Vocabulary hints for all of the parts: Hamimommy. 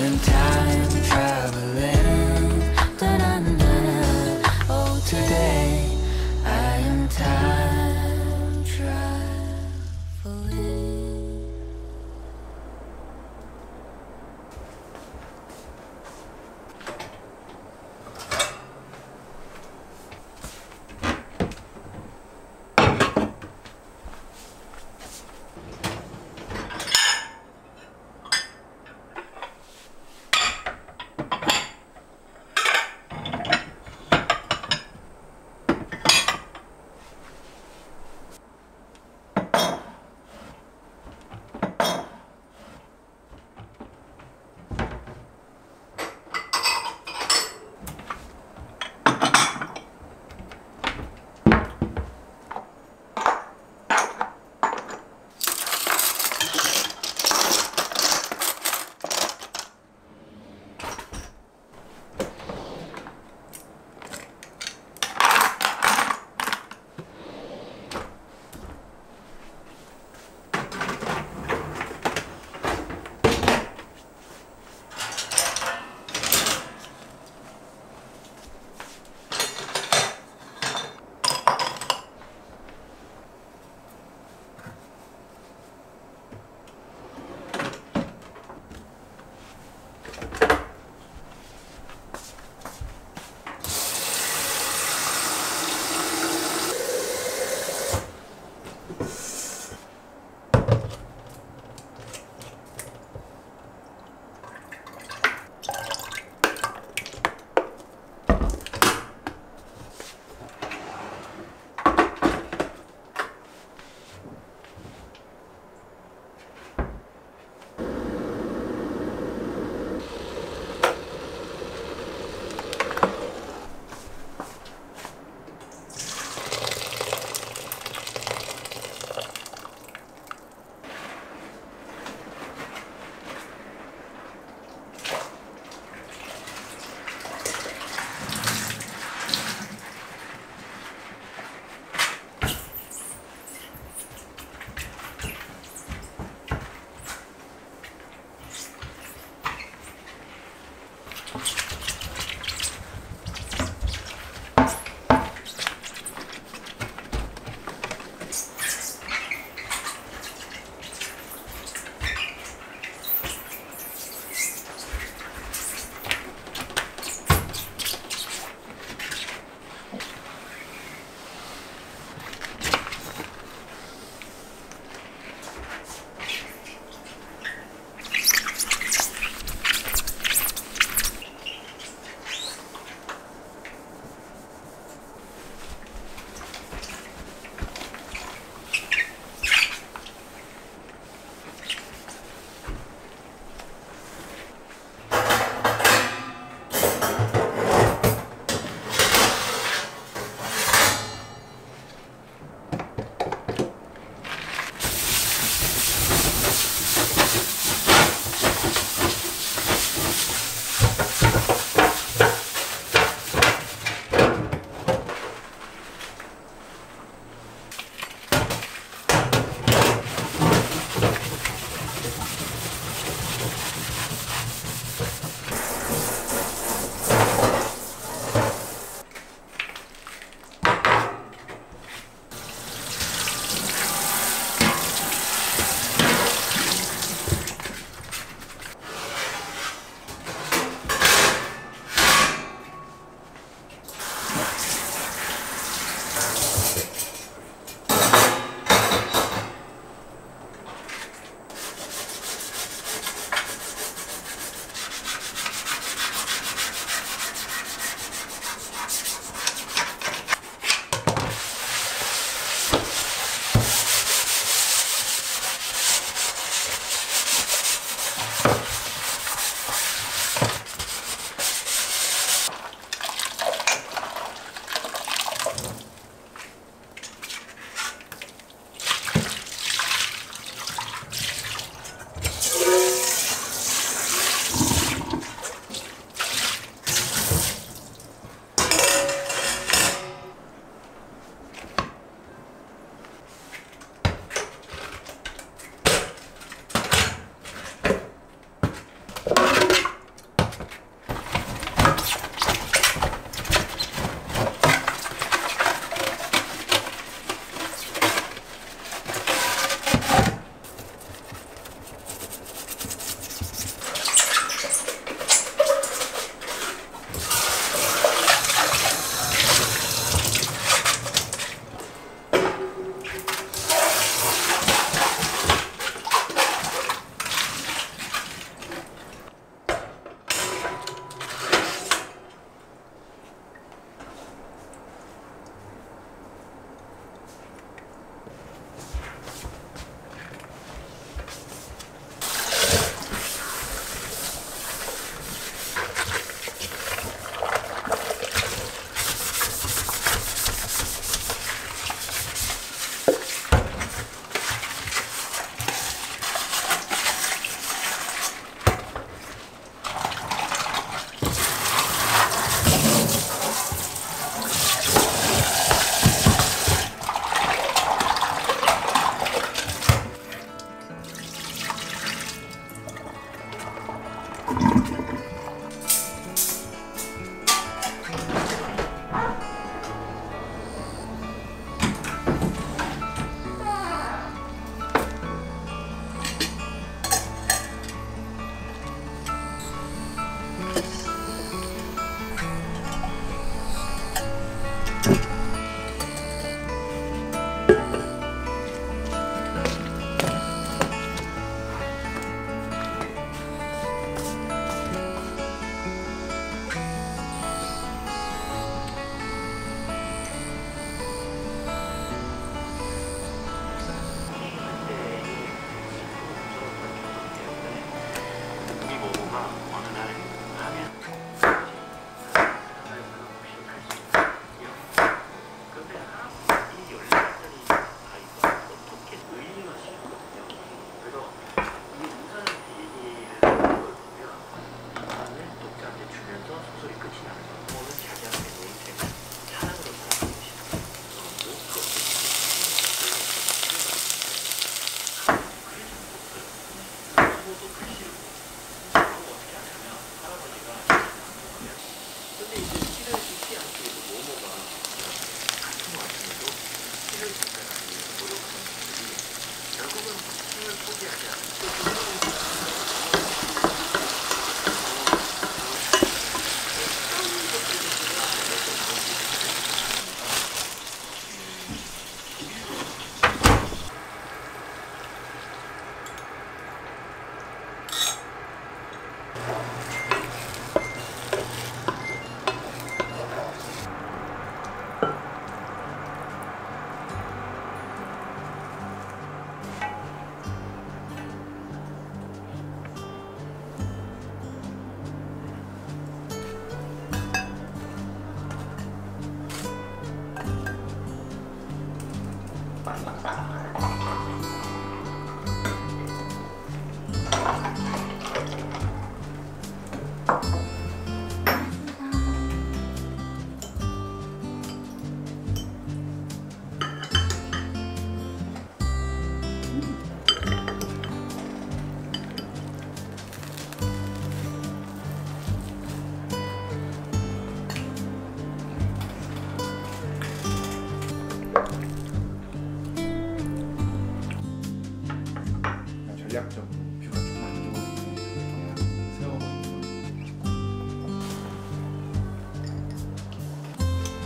and time traveling. Oh, today I am time traveling.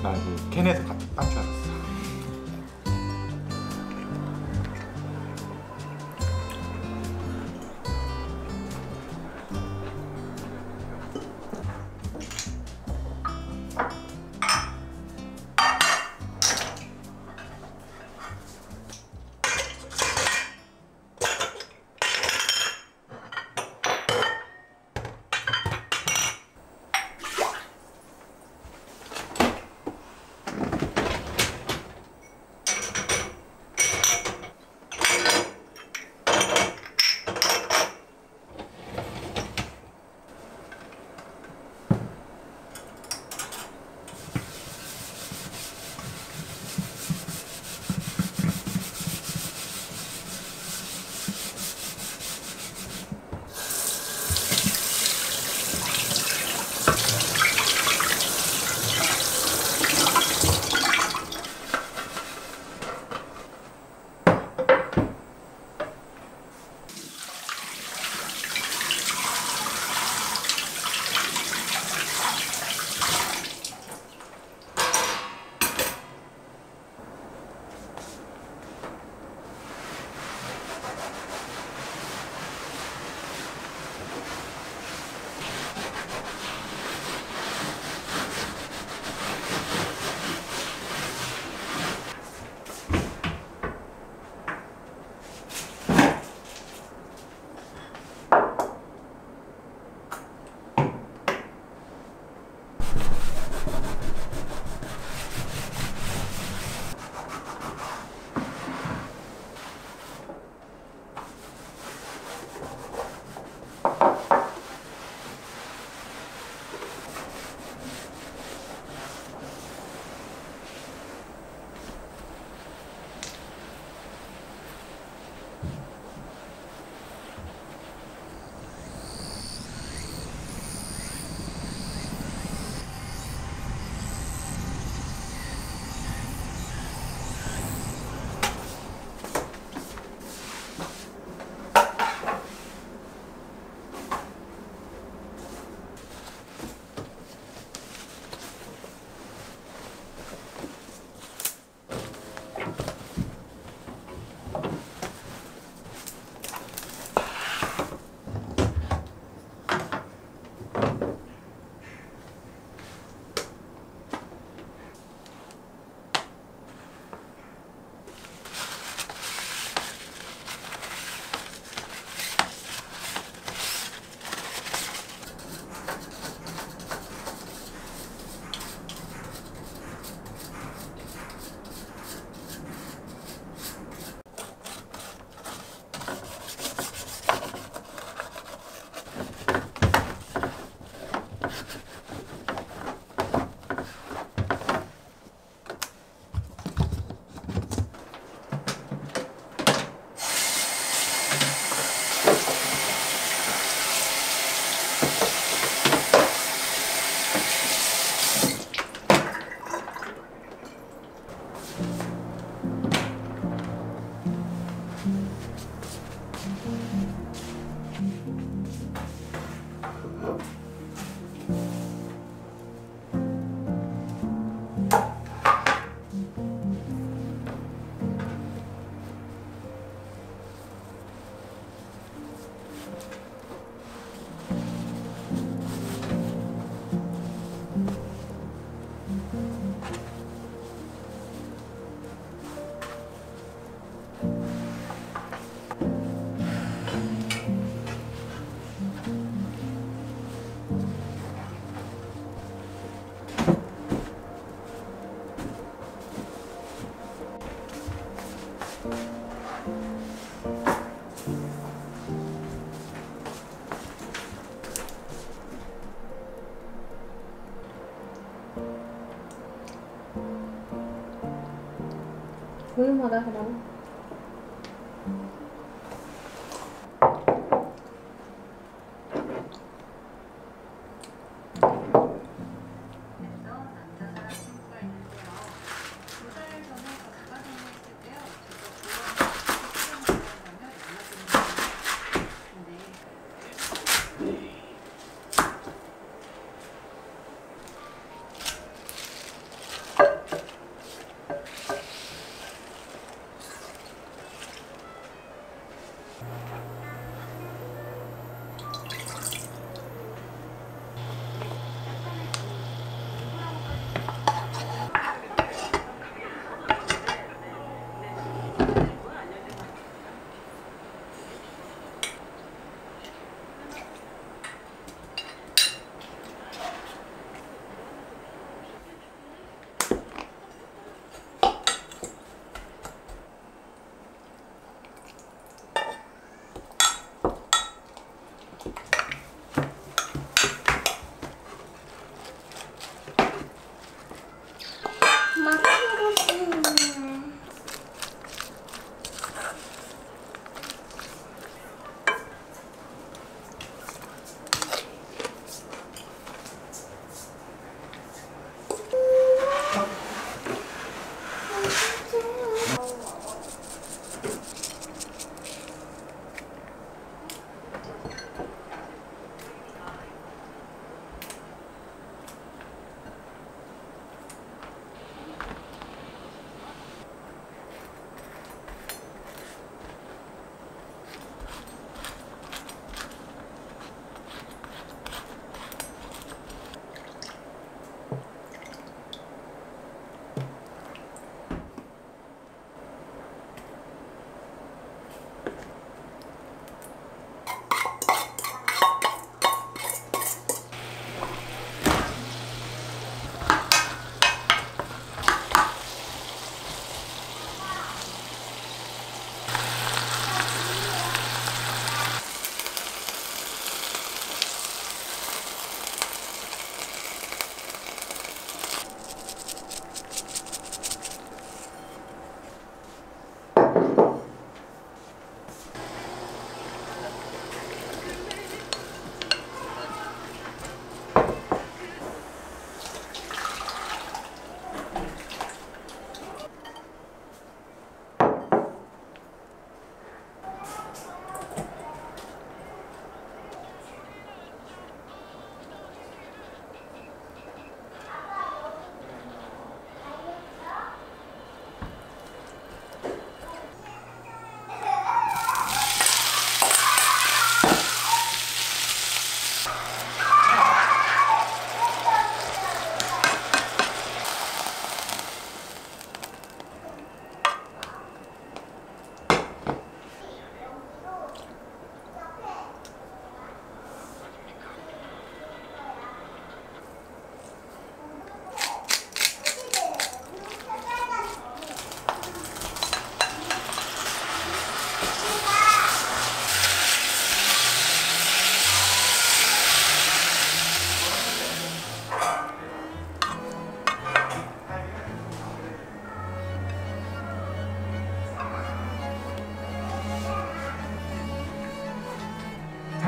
나 이거 캔에서 같은 빵 줄 알았어. 조용하다 그럼.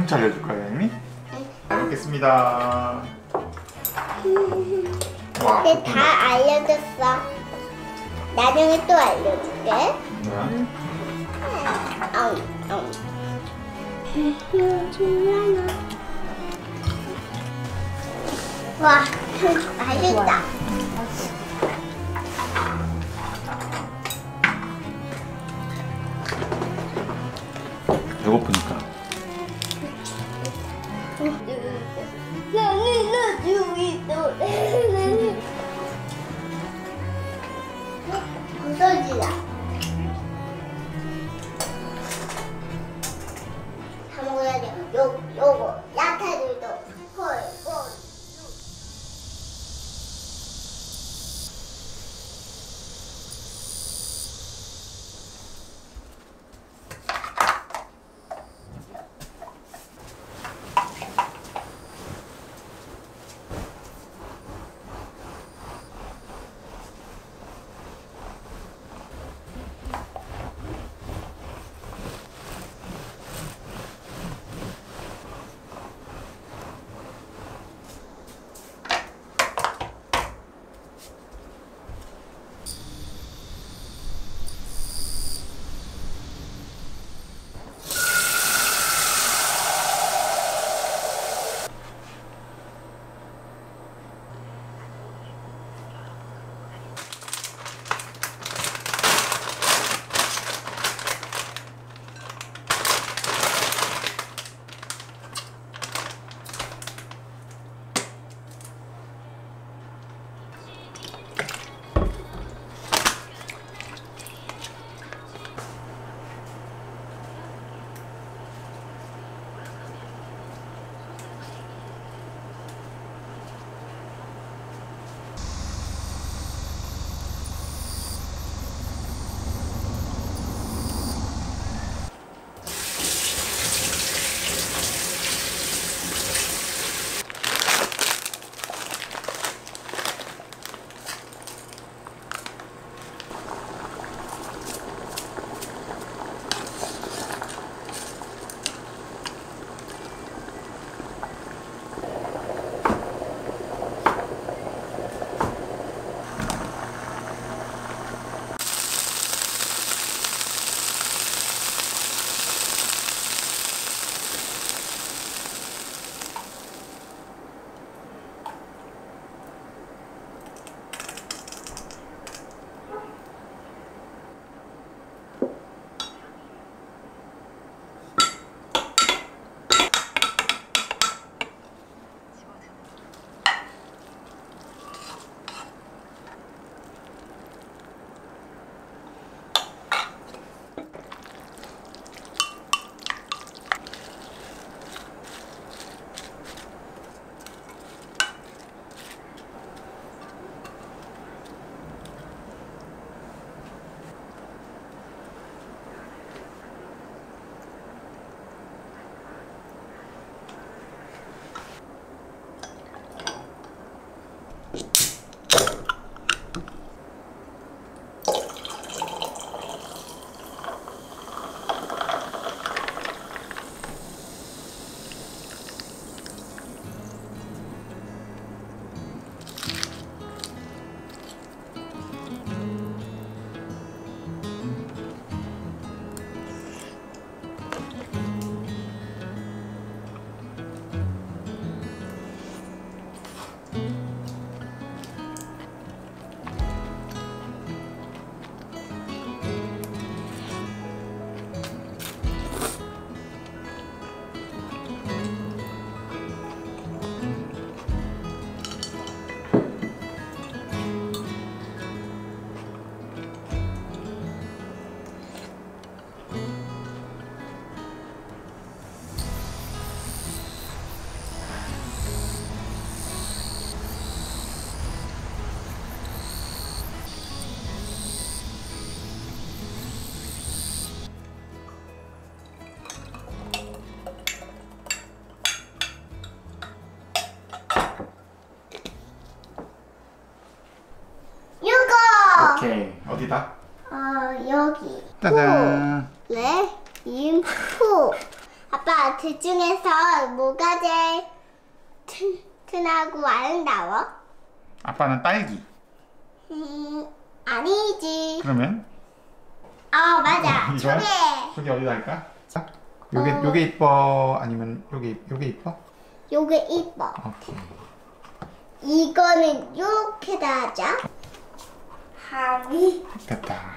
잘려줄까요, 애미? 네. 잘 먹겠습니다. 근데 다 알려줬어. 나중에 또 알려줄게. 네. 아우, 아우. 와, 맛있다. 배고프니까. 부서지다. 다 먹어야 돼. 요거 야채들도 헐. 오케이. 어디다? 여기. 따단. 네. 인포. 아빠, 둘 중에서 뭐가 제일 튼튼하고 아름다워? 아빠는 딸기. 아니지. 그러면? 맞아. 이거야? 저게 어디다 할까? 요게 요게 이뻐 아니면 요게 이뻐? 요게 이뻐. 오케이. 이거는 요렇게다 하자. 하미. 됐다.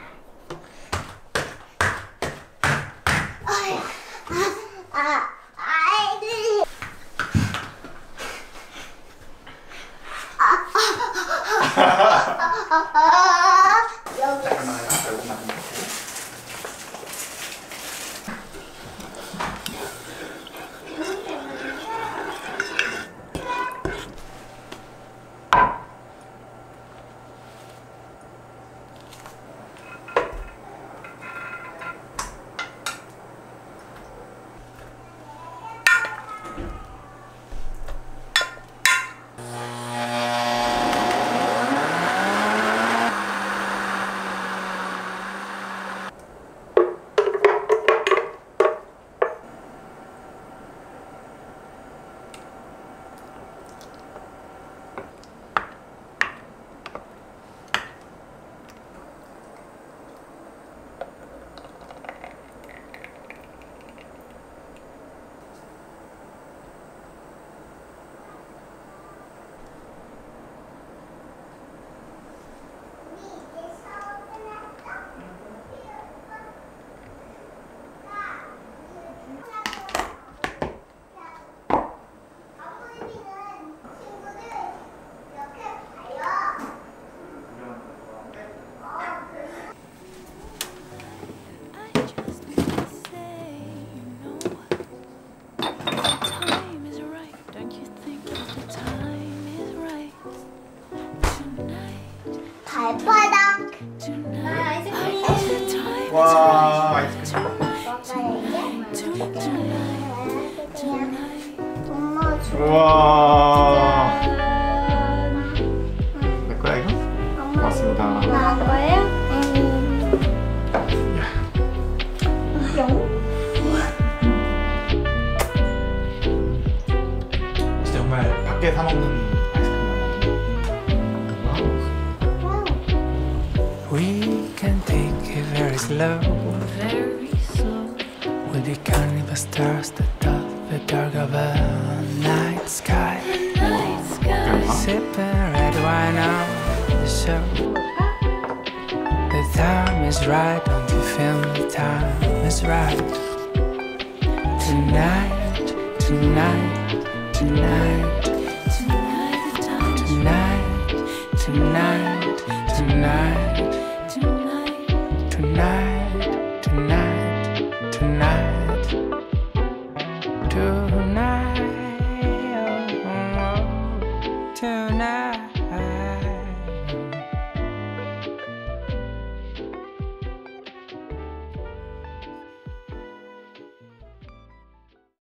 우와. 내 거야 이거? 고맙습니다. 나 거예요? 진짜 정말 밖에 사 먹는 아이스크림. 와우. We can take it very slow. Very slow. With the carnival stars that dot the dark of a night sky. Sipping red wine on the show. The time is right, don't you feel the time is right? Tonight, tonight, tonight.